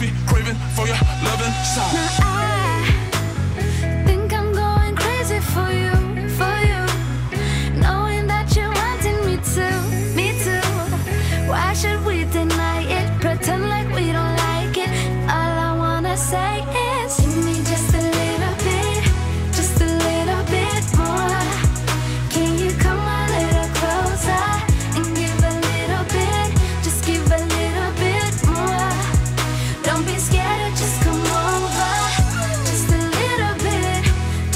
makes me craving for your loving side. Now I think I'm going crazy for you, knowing that you're wanting me too, me too. Why should we deny it, pretend like we don't like it? All I wanna say is give me just a little bit, just a little bit more. Can you come a little closer and give a little bit, just give a little bit more? Don't be scared, just come over. Just a little bit,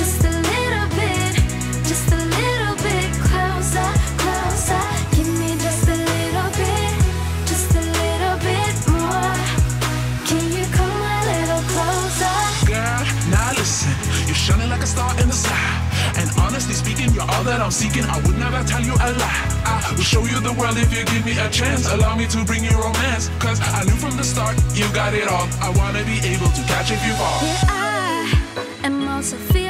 just a little bit, just a little bit closer, closer. Give me just a little bit more. Can you come a little closer? Girl, now listen, you're shining like a star in the sky. And honestly speaking, you're all that I'm seeking. I would never tell you a lie. I will show you the world if you give me a chance. Allow me to bring you romance, cause I knew from the start you got it all. I wanna be able to catch if you fall. Yeah, I am also feeling